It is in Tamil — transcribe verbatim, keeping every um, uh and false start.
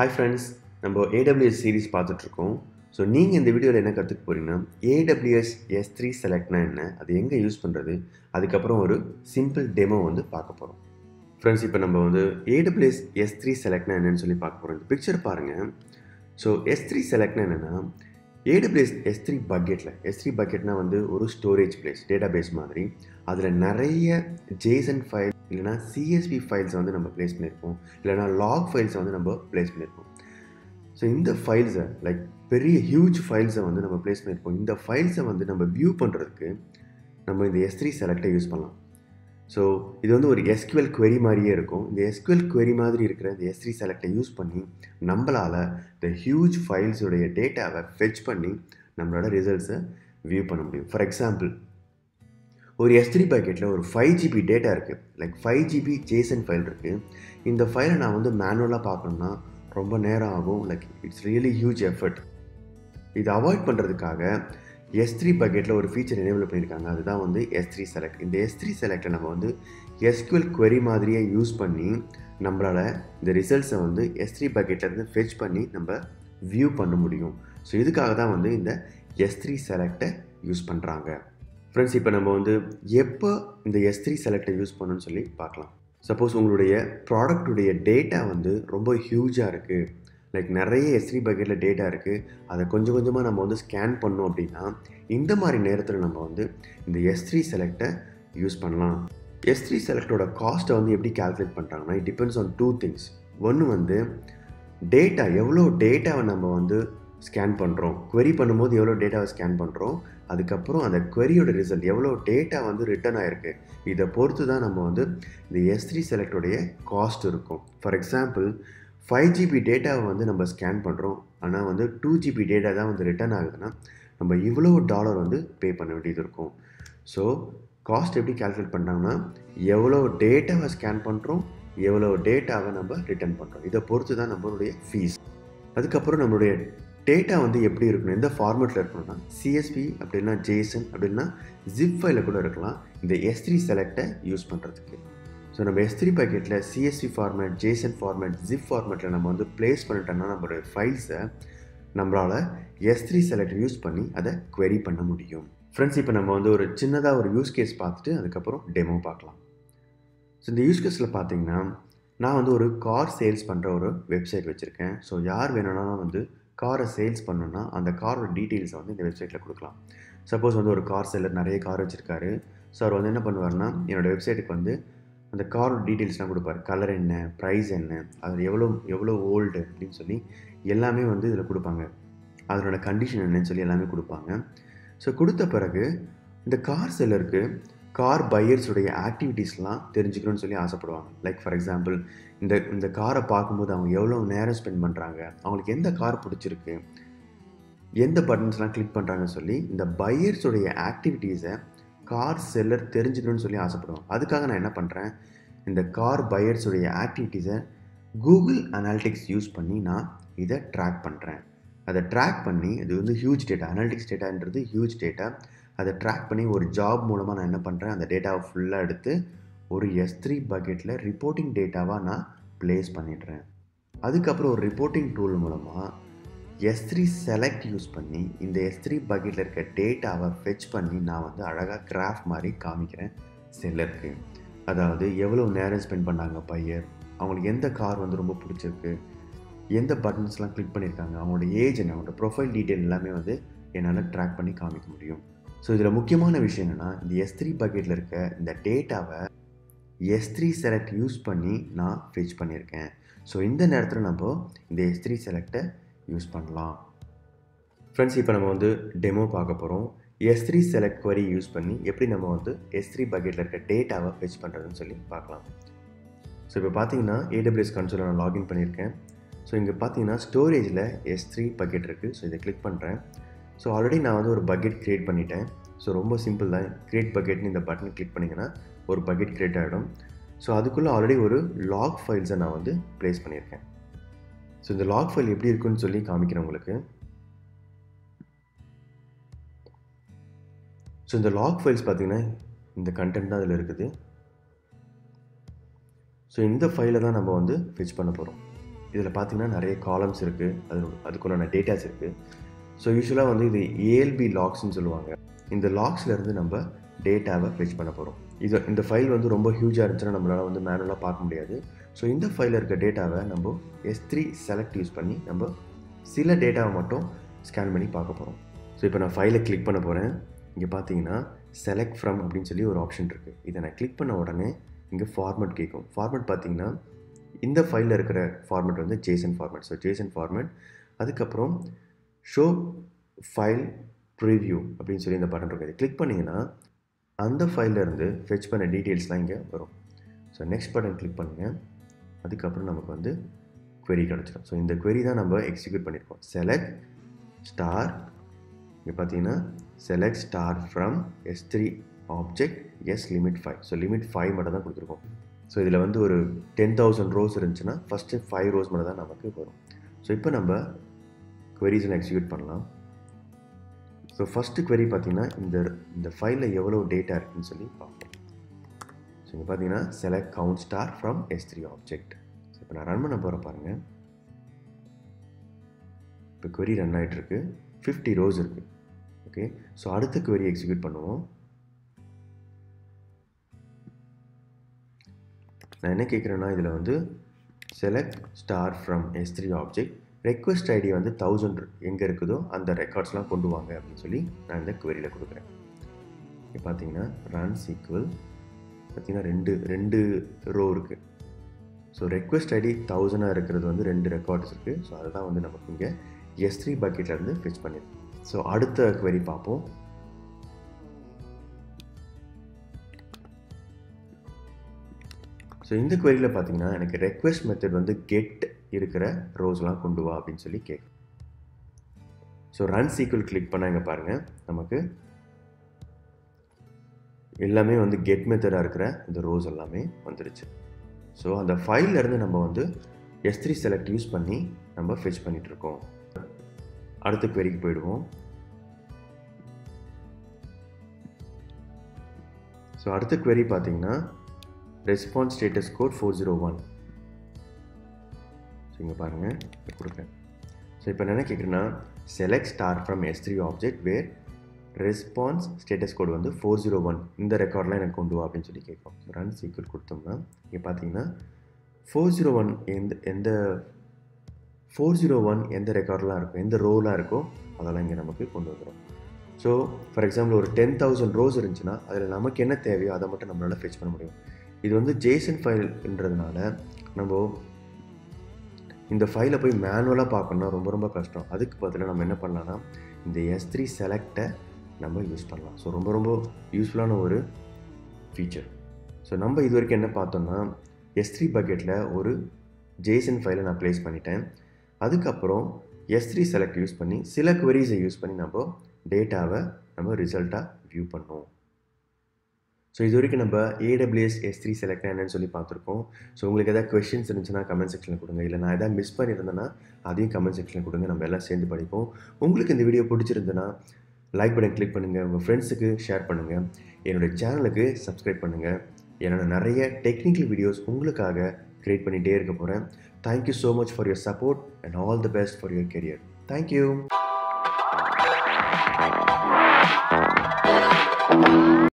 Hi friends, நம்ம A W S series பார்த்துட்டு இருக்கோம். So நீங்க இந்த வீடியோல என்ன கத்துக்க போறீங்கன்னா A W S S three Select என்ன, அது எங்க யூஸ் பண்றது, அதுக்கு அப்புறம் ஒரு சிம்பிள் டெமோ வந்து பார்க்க போறோம். Friends, இப்போ நம்ம வந்து A W S S three Select என்னன்னு சொல்லி பார்க்க போறோம். இந்த பிக்சர் பாருங்க. So S three Select என்னன்னா A W S S three bucketல, S three bucketனா வந்து ஒரு ஸ்டோரேஜ் பிளேஸ், டேட்டாபேஸ் மாதிரி. அதுல நிறைய JSON ஃபைல் இல்லனா C S V files வந்து நம்ம place பண்ணிருப்போம், இல்லனா log files வந்து நம்ம place பண்ணிருப்போம். So இந்த files like very huge files வந்து நம்ம place பண்ணிருப்போம். இந்த files வந்து நம்ம view பண்றதுக்கு நம்ம இந்த S three select யூஸ் பண்ணலாம். So இது வந்து ஒரு S Q L query மாதிரியே இருக்கும். இந்த S Q L query மாதிரி இருக்கிற இந்த S three select யூஸ் பண்ணி நம்மளால the huge files உடைய டேட்டாவை fetch பண்ணி நம்மளோட results view பண்ண முடியும். For example, ஒரு S three bucketல ஒரு five G B data இருக்கு, like five G B JSON file இருக்கு. இந்த ஃபைலை நான் வந்து மேனுவலாக பார்க்கணும்னா ரொம்ப நேரம் ஆகும், like it's really huge effort. இதை அவாய்ட் பண்ணுறதுக்காக S three bucketல ஒரு ஃபீச்சர் எனேபிள் பண்ணியிருக்காங்க, அதுதான் வந்து S three select. இந்த S three selectல நம்ம வந்து S Q L query மாதிரியே யூஸ் பண்ணி நம்மளால் இந்த ரிசல்ட்ஸை வந்து S three bucketலேருந்து fetch பண்ணி நம்ம view பண்ண முடியும். ஸோ இதுக்காக தான் வந்து இந்த S three selectஐ யூஸ் பண்ணுறாங்க. Friends, இப்போ நம்ம வந்து எப்போ இந்த S three செலக்டை யூஸ் பண்ணணும்னு சொல்லி பார்க்கலாம். சப்போஸ் உங்களுடைய ப்ராடக்டுடைய டேட்டா வந்து ரொம்ப ஹியூஜாக இருக்குது, லைக் நிறைய S three பக்கெட்டில் டேட்டா இருக்குது, அதை கொஞ்சம் கொஞ்சமாக நம்ம வந்து ஸ்கேன் பண்ணோம் அப்படின்னா இந்த மாதிரி நேரத்தில் நம்ம வந்து இந்த S three செலக்டை யூஸ் பண்ணலாம். S three செலக்டோட காஸ்ட்டை வந்து எப்படி கால்குலேட் பண்ணுறாங்கன்னா it depends on two things. ஒன்று வந்து டேட்டா, எவ்வளோ டேட்டாவை நம்ம வந்து ஸ்கேன் பண்ணுறோம், query பண்ணும்போது எவ்வளோ டேட்டாவை ஸ்கேன் பண்ணுறோம், அதுக்கப்புறம் அந்த queryயோட ரிசல்ட் எவ்வளோ டேட்டா வந்து ரிட்டர்ன் ஆகிருக்கு, இதை பொறுத்து தான் நம்ம வந்து இந்த S three செலக்டோடைய காஸ்ட் இருக்கும். ஃபார் எக்ஸாம்பிள் ஃபைவ் ஜிபி டேட்டாவை வந்து நம்ம ஸ்கேன் பண்ணுறோம், ஆனால் வந்து டூ ஜிபி டேட்டா தான் வந்து ரிட்டர்ன் ஆகுதுன்னா நம்ம இவ்வளோ டாலர் வந்து பே பண்ண வேண்டியது இருக்கும். ஸோ காஸ்ட் எப்படி கால்குலேட் பண்ணுறாங்கன்னா எவ்வளோ டேட்டாவை ஸ்கேன் பண்ணுறோம், எவ்வளோ டேட்டாவை நம்ம ரிட்டர்ன் பண்ணுறோம், இதை பொறுத்து தான் நம்மளுடைய ஃபீஸ். அதுக்கப்புறம் நம்மளுடைய டேட்டா வந்து எப்படி இருக்கணும், எந்த ஃபார்மேட்டில் இருக்கணும்னா C S V அப்படின்னா JSON அப்படின்னா ஜிப் ஃபைலில் கூட இருக்கலாம் இந்த S three செலக்டை யூஸ் பண்ணுறதுக்கு. ஸோ நம்ம S three பாக்கெட்டில் C S V format, JSON format, zip ஃபார்மேட்டில் நம்ம வந்து ப்ளேஸ் பண்ணிட்டோம்னா நம்மளுடைய ஃபைல்ஸை நம்மளால் S three செலக்டை யூஸ் பண்ணி அதை query பண்ண முடியும். ஃப்ரெண்ட்ஸ், இப்போ நம்ம வந்து ஒரு சின்னதாக ஒரு யூஸ் கேஸ் பார்த்துட்டு அதுக்கப்புறம் டெமோ பார்க்கலாம். ஸோ இந்த யூஸ் கேஸில் பார்த்தீங்கன்னா நான் வந்து ஒரு கார் சேல்ஸ் பண்ணுற ஒரு வெப்சைட் வச்சுருக்கேன். ஸோ யார் வேணும்னா வந்து காரை சேல்ஸ் பண்ணணும்னா அந்த காரோட டீட்டெயில்ஸை வந்து இந்த வெப்சைட்டில் கொடுக்கலாம். சப்போஸ் வந்து ஒரு கார் சேலர் நிறைய கார் வச்சுருக்காரு, ஸோ அவர் வந்து என்ன பண்ணுவார்னா என்னோடய வெப்சைட்டுக்கு வந்து அந்த காரோட டீட்டெயில்ஸ்லாம் கொடுப்பாரு, கலர் என்ன, ப்ரைஸ் என்ன, அது எவ்வளோ எவ்வளோ ஓல்டு அப்படின்னு சொல்லி எல்லாமே வந்து இதில் கொடுப்பாங்க, அதனோட கண்டிஷன் என்னன்னு சொல்லி எல்லாமே கொடுப்பாங்க. ஸோ கொடுத்த பிறகு இந்த கார் செல்லருக்கு கார் பையர்ஸுடைய ஆக்டிவிட்டீஸ்லாம் தெரிஞ்சுக்கணும்னு சொல்லி ஆசைப்படுவாங்க. லைக் ஃபார் எக்ஸாம்பிள் இந்த இந்த காரை பார்க்கும்போது அவங்க எவ்வளோ நேரம் ஸ்பெண்ட் பண்ணுறாங்க, அவங்களுக்கு எந்த கார் பிடிச்சிருக்கு, எந்த பட்டன்ஸ்லாம் கிளிக் பண்ணுறாங்கன்னு சொல்லி இந்த பையர்ஸுடைய ஆக்டிவிட்டீஸை கார் செல்லர் தெரிஞ்சுக்கணும்னு சொல்லி ஆசைப்படுவாங்க. அதுக்காக நான் என்ன பண்ணுறேன், இந்த கார் பையர்ஸுடைய ஆக்டிவிட்டீஸை கூகுள் அனாலிட்டிக்ஸ் யூஸ் பண்ணி நான் இதை ட்ராக் பண்ணுறேன். அதை ட்ராக் பண்ணி இது வந்து ஹியூஜ் டேட்டா, அனாலிட்டிக்ஸ் டேட்டான்றது ஹியூஜ் டேட்டா, அதை ட்ராக் பண்ணி ஒரு ஜாப் மூலமாக நான் என்ன பண்ணுறேன், அந்த டேட்டாவை ஃபுல்லாக எடுத்து ஒரு S three பக்கெட்டில் ரிப்போர்ட்டிங் டேட்டாவாக நான் ப்ளேஸ் பண்ணிடுறேன். அதுக்கப்புறம் ஒரு ரிப்போர்ட்டிங் டூல் மூலமாக S three செலக்ட் யூஸ் பண்ணி இந்த S three பக்கெட்டில் இருக்க டேட்டாவை ஃபெச் பண்ணி நான் வந்து அழகாக கிராஃப் மாதிரி காமிக்கிறேன் செல்லருக்கு. அதாவது எவ்வளோ நேரம் ஸ்பெண்ட் பண்ணாங்க பையர், அவங்களுக்கு எந்த கார் வந்து ரொம்ப பிடிச்சிருக்கு, எந்த பட்டன்ஸ்லாம் கிளிக் பண்ணியிருக்காங்க, அவங்களோட ஏஜ் என்ன, அவங்களோட ப்ரொஃபைல் டீட்டெயில் எல்லாமே வந்து என்னால் ட்ராக் பண்ணி காமிக்க முடியும். ஸோ இதில் முக்கியமான விஷயம் என்னென்னா இந்த S three பக்கெட்டில் இருக்க இந்த டேட்டாவை S three செலக்ட் யூஸ் பண்ணி நான் ஃபெச் பண்ணியிருக்கேன். ஸோ இந்த நேரத்தில் நம்ம இந்த S three செலக்டை யூஸ் பண்ணலாம். ஃப்ரெண்ட்ஸ், இப்போ நம்ம வந்து டெமோ பார்க்க போகிறோம். S three select query use பண்ணி எப்படி நம்ம வந்து S three பக்கெட்டில் இருக்க டேட்டாவை ஃபெச் பண்ணுறதுன்னு சொல்லி பார்க்கலாம். ஸோ இப்போ பார்த்தீங்கன்னா A W S கன்சோலில் நான் லாகின் பண்ணியிருக்கேன். ஸோ இங்கே பார்த்தீங்கன்னா ஸ்டோரேஜில் S three பக்கெட் இருக்குது. ஸோ இதை கிளிக் பண்ணுறேன். ஸோ ஆல்ரெடி நான் வந்து ஒரு பக்கெட் க்ரியேட் பண்ணிட்டேன். ஸோ ரொம்ப சிம்பிள் தான், க்ரியேட் பக்கெட்னு இந்த பட்டனை கிளிக் பண்ணிங்கன்னா ஒரு பக்கெட் க்ரியேட் ஆகிடும். ஸோ அதுக்குள்ளே ஆல்ரெடி ஒரு லாக் ஃபைல்ஸை நான் வந்து ப்ளேஸ் பண்ணியிருக்கேன். ஸோ இந்த லாக் ஃபைல் எப்படி இருக்குன்னு சொல்லி காமிக்கிறேன் உங்களுக்கு. ஸோ இந்த லாக் ஃபைல்ஸ் பார்த்திங்கன்னா இந்த கண்டென்ட் தான் அதில் இருக்குது. ஸோ இந்த ஃபைலை தான் நம்ம வந்து ஃபெச் பண்ண போகிறோம். இதில் பார்த்தீங்கன்னா நிறைய காலம்ஸ் இருக்குது, அது அதுக்குண்டான டேட்டாஸ் இருக்குது. ஸோ யூஸ்வலாக வந்து இது ஏஎல்பி லாக்ஸ்ன்னு சொல்லுவாங்க. இந்த லாக்ஸ்லேருந்து நம்ம டேட்டாவை ஃபெச் பண்ண போகிறோம். இது இந்த ஃபைல் வந்து ரொம்ப ஹியூஜாக இருந்துச்சுன்னா நம்மளால் வந்து மேனுவலாக பார்க்க முடியாது. ஸோ இந்த ஃபைலில் இருக்க டேட்டாவை நம்ம எஸ் த்ரீ செலக்ட் யூஸ் பண்ணி நம்ம சில டேட்டாவை மட்டும் ஸ்கேன் பண்ணி பார்க்க போகிறோம். ஸோ இப்போ நான் ஃபைலை கிளிக் பண்ண போகிறேன். இங்கே பார்த்தீங்கன்னா செலக்ட் ஃப்ரம் அப்படின்னு சொல்லி ஒரு ஆப்ஷன் இருக்குது. இதை நான் கிளிக் பண்ண உடனே இங்கே ஃபார்மெட் கேட்கும். ஃபார்மெட் பார்த்தீங்கன்னா இந்த ஃபைலில் இருக்கிற ஃபார்மெட் வந்து JSON format. So JSON format, அதுக்கப்புறம் ஷோ ஃபைல் ப்ரிவியூ அப்படின்னு சொல்லி இந்த பட்டன் இருக்குது. கிளிக் பண்ணிங்கன்னா அந்த ஃபைலிருந்து ஃபெச் பண்ண டீட்டெயில்ஸ்லாம் இங்கே வரும். ஸோ நெக்ஸ்ட் பட்டன் கிளிக் பண்ணுங்கள். அதுக்கப்புறம் நமக்கு வந்து குவெரி கிடச்சிடும். ஸோ இந்த குவெரி தான் நம்ம எக்ஸிக்யூட் பண்ணியிருக்கோம். செலக்ட் ஸ்டார், இங்கே பார்த்தீங்கன்னா select star from S three object S limit five. So limit five மட்டும் தான் கொடுத்துருக்கோம். ஸோ இதில் வந்து ஒரு டென் தௌசண்ட் ரோஸ் இருந்துச்சுன்னா ஃபஸ்ட்டு ஃபைவ் ரோஸ் மட்டும் தான் நமக்கு வரும். ஸோ இப்போ நம்ம குவெரிஸில் எக்ஸிக்யூட் பண்ணலாம். ஸோ ஃபஸ்ட்டு குவெரி பார்த்தீங்கன்னா இந்த இந்த ஃபைலில் எவ்வளோ டேட்டா இருக்குதுன்னு சொல்லி பார்ப்போம். ஸோ இங்கே பார்த்தீங்கன்னா select count star from S three object. So இப்போ நான் ரன் பண்ண போகிற பாருங்கள். இப்போ குவெரி ரன் ஆகிட்டுருக்கு. ஃபிஃப்டி ரோஸ் இருக்குது. ஓகே, ஸோ அடுத்த குவெரி எக்ஸிக்யூட் பண்ணுவோம். நான் என்ன கேட்குறேன்னா இதில் வந்து select star from S three object request ID வந்து தௌசண்ட் எங்கே இருக்குதோ அந்த ரெக்கார்ட்ஸ்லாம் கொண்டு வாங்க அப்படின்னு சொல்லி நான் இந்த குவெரியில் கொடுக்குறேன். இப்போ பார்த்தீங்கன்னா ரன் சீக்வல் பார்த்தீங்கன்னா ரெண்டு ரெண்டு ரோ இருக்குது. ஸோ ரெக்வஸ்ட் ஐடி தௌசண்டாக இருக்கிறது வந்து ரெண்டு ரெக்கார்ட்ஸ் இருக்குது. ஸோ அதுதான் வந்து நமக்கு இங்கே எஸ் த்ரீ பக்கெட்லேருந்து ஃபெச் பண்ணியிருக்கோம். ஸோ அடுத்த குவெரி பார்ப்போம். ஸோ இந்த குவெரியில் பார்த்தீங்கன்னா எனக்கு ரெக்வஸ்ட் மெத்தட் வந்து கெட் இருக்கிற ரோஸ்லாம் கொண்டு வா அப்படின்னு சொல்லி கேட்கும். ஸோ ரன் சீக்வல் கிளிக் பண்ணால் இங்கே பாருங்கள் நமக்கு எல்லாமே வந்து கெட் மெத்தடாக இருக்கிற இந்த ரோஸ் எல்லாமே வந்துடுச்சு. ஸோ அந்த ஃபைல்லேருந்து நம்ம வந்து எஸ் த்ரீ செலக்ட் யூஸ் பண்ணி நம்ம ஃபெச் பண்ணிகிட்ருக்கோம். அடுத்த குவெரிக்கு போயிடுவோம். ஸோ அடுத்த குவெரி பார்த்தீங்கன்னா response status code four zero one. So இங்கே பாருங்கள் கொடுக்குறேன். ஸோ இப்போ என்ன கேட்குறேன்னா select star from S three object where response status code வந்து ஃபோர் ஜீரோ ஒன் இந்த ரெக்கார்ட்லாம் எனக்கு கொண்டு வா அப்படின்னு சொல்லி கேட்கும். ஸோ ரன் சீக்வல் கொடுத்தோம்னா இங்கே பார்த்தீங்கன்னா ஃபோர் ஜீரோ ஒன் எந்த எந்த ஃபோர் ஜீரோ ஒன் எந்த ரெக்கார்ட்லாம் இருக்கும், எந்த ரோலாம் இருக்கோ அதெல்லாம் இங்கே நமக்கு கொண்டு வந்துடும். ஸோ ஃபார் எக்ஸாம்பிள் ஒரு டென் தௌசண்ட் ரோஸ் இருந்துச்சுன்னா அதில் நமக்கு என்ன தேவையோ அதை மட்டும் நம்மளால் ஃபெச் பண்ண முடியும். இது வந்து ஜேசன் ஃபைல்ன்றதுனால நம்ம இந்த ஃபைலை போய் மேனுவலாக பார்க்கணும்னா ரொம்ப ரொம்ப கஷ்டம். அதுக்கு பதிலாக நம்ம என்ன பண்ணலாம்னா இந்த எஸ் த்ரீ செலக்டை நம்ம யூஸ் பண்ணலாம். ஸோ ரொம்ப ரொம்ப யூஸ்ஃபுல்லான ஒரு ஃபீச்சர். ஸோ நம்ம இது வரைக்கும் என்ன பார்த்தோம்னா எஸ் த்ரீ பக்கெட்டில் ஒரு ஜேசன் ஃபைலை நான் ப்ளேஸ் பண்ணிட்டேன். அதுக்கப்புறம் எஸ் த்ரீ செலக்ட் யூஸ் பண்ணி சில குவெரிஸை யூஸ் பண்ணி நம்ம டேட்டாவை நம்ம ரிசல்ட்டாக வியூ பண்ணுவோம். ஸோ இது வரைக்கும் நம்ம ஏடபிள்யூஎஸ் எஸ் த்ரீ செலக்ட் என்னன்னு சொல்லி பார்த்துருக்கோம். ஸோ உங்களுக்கு எதாவது கொஸ்டின்ஸ் இருந்துச்சுன்னா கமெண்ட் செக்ஷனில் கொடுங்க. இல்லை நான் எதாவது மிஸ் பண்ணியிருந்தேன்னா அதையும் கமெண்ட் செக்ஷனில் கொடுங்க. நம்ம எல்லாம் சேர்ந்து படிப்போம். உங்களுக்கு இந்த வீடியோ பிடிச்சிருந்ததுன்னா லைக் பட்டன் கிளிக் பண்ணுங்கள், உங்கள் ஃப்ரெண்ட்ஸுக்கு ஷேர் பண்ணுங்கள், என்னோடய சேனலுக்கு சப்ஸ்கிரைப் பண்ணுங்கள். ஏன்னா நிறைய டெக்னிக்கல் வீடியோஸ் உங்களுக்காக க்ரியேட் பண்ணிகிட்டே இருக்க போகிறேன். Thank you so much for your support and all the best for your career. Thank you.